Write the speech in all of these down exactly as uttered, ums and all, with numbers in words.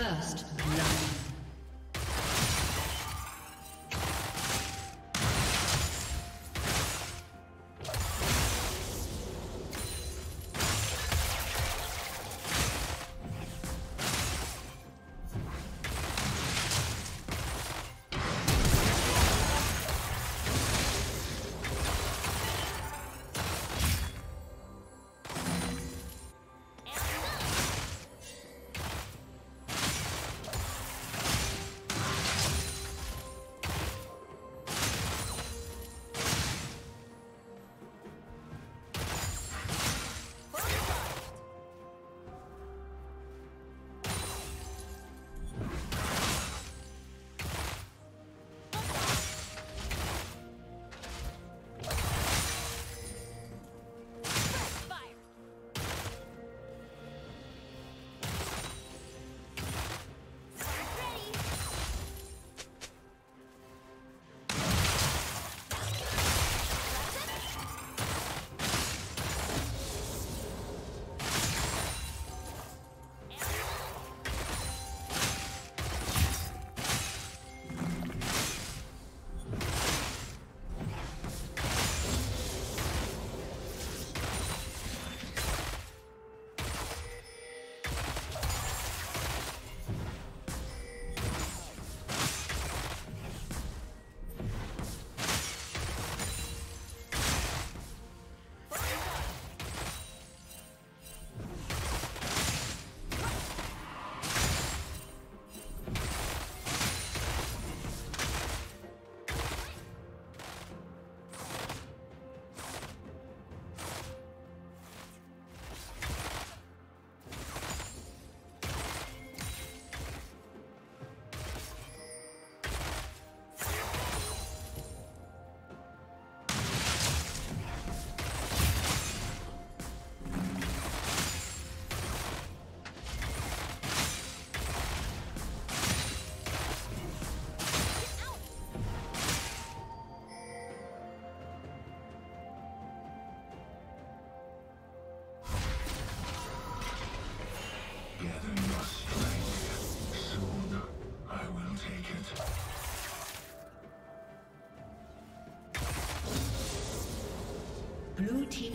First love. Blue team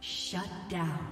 Shut down.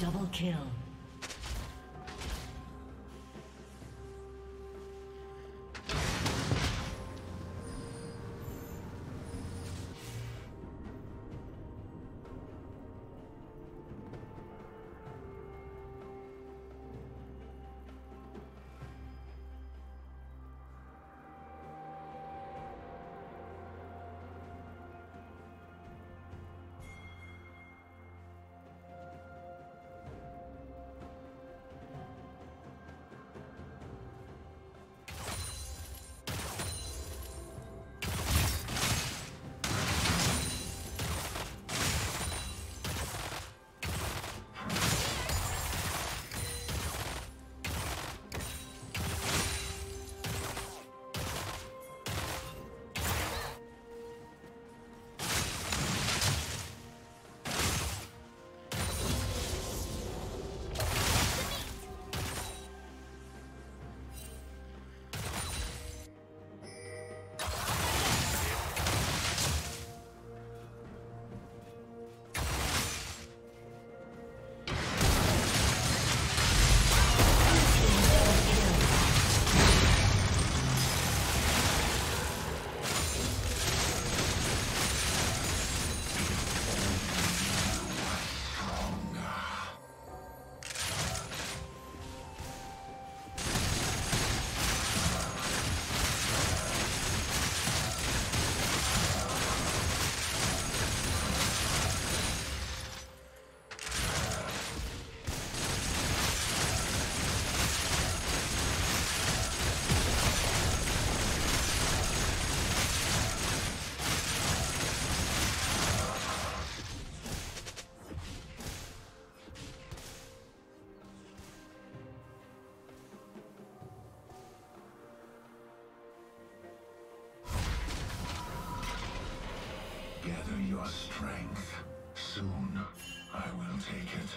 Double kill. Double kill. Gather your strength. Soon, I will take it.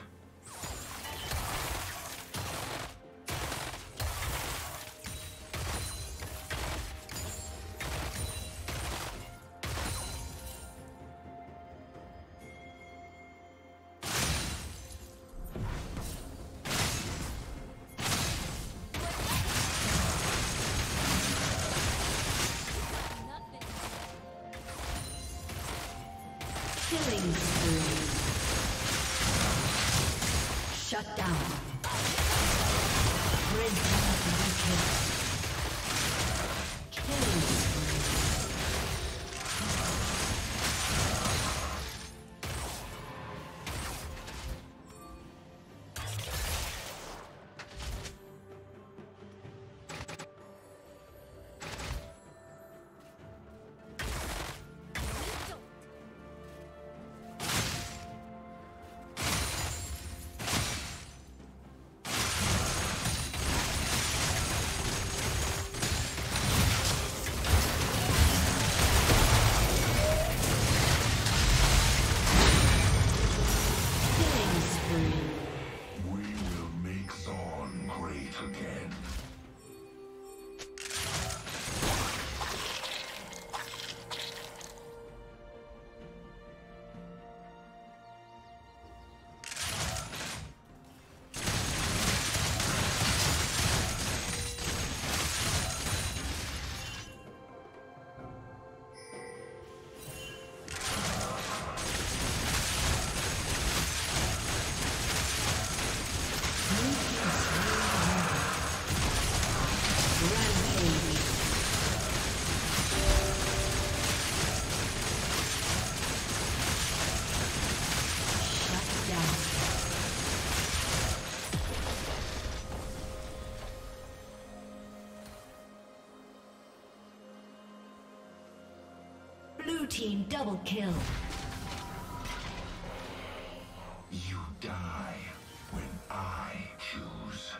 Killing spree. Shut down. Red team to be killed. Killing blue team double kill. You die when I choose.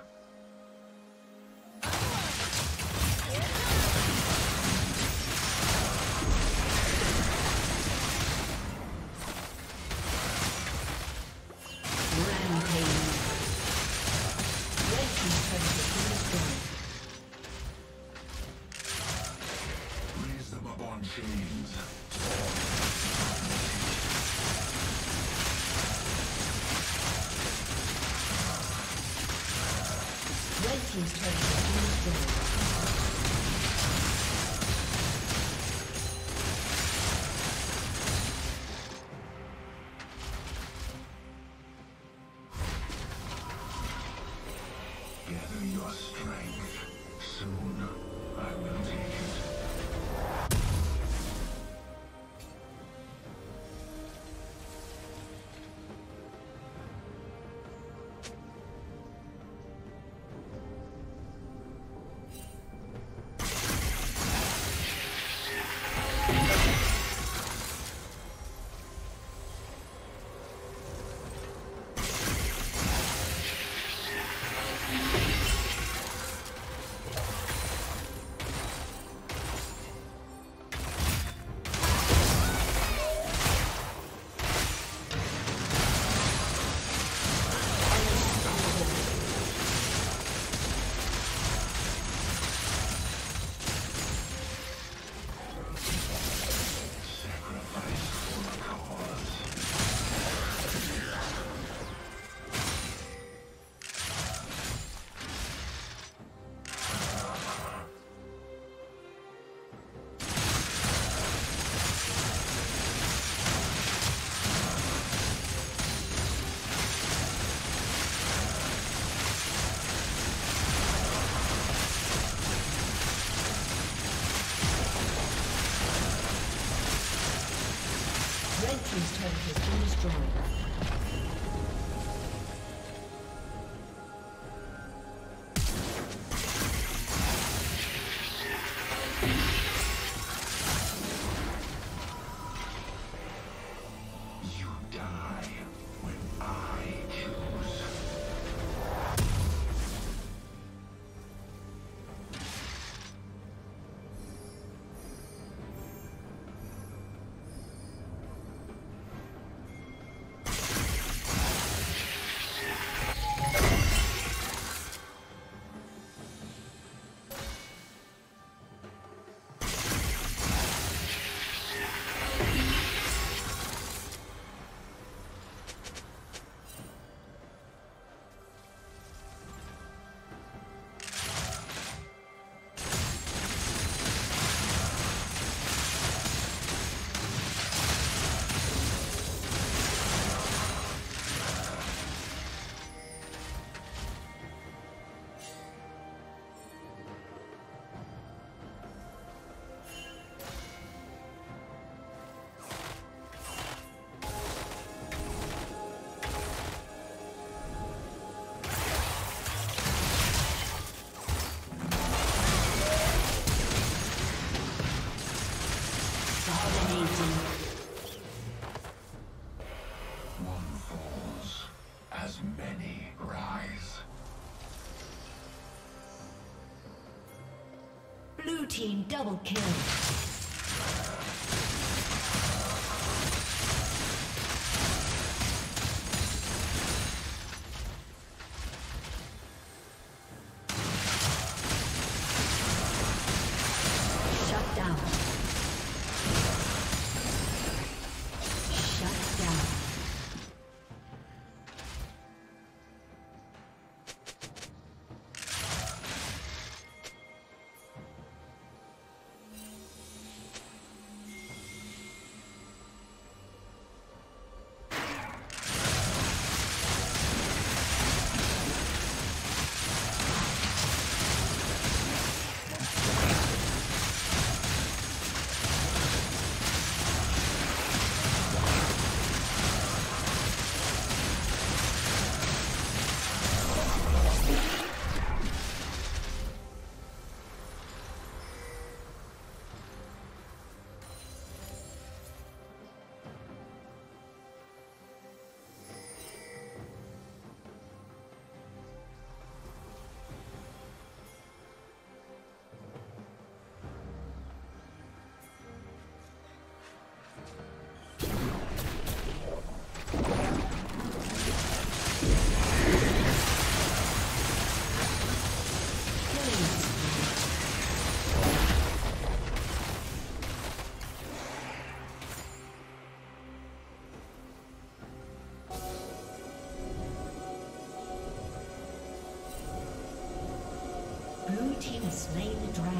Gather your strength. Soon, I will take it. His turret has been destroyed. Blue team double kill. Shut down. Shut down. Team slay the dragon.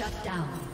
Shut down.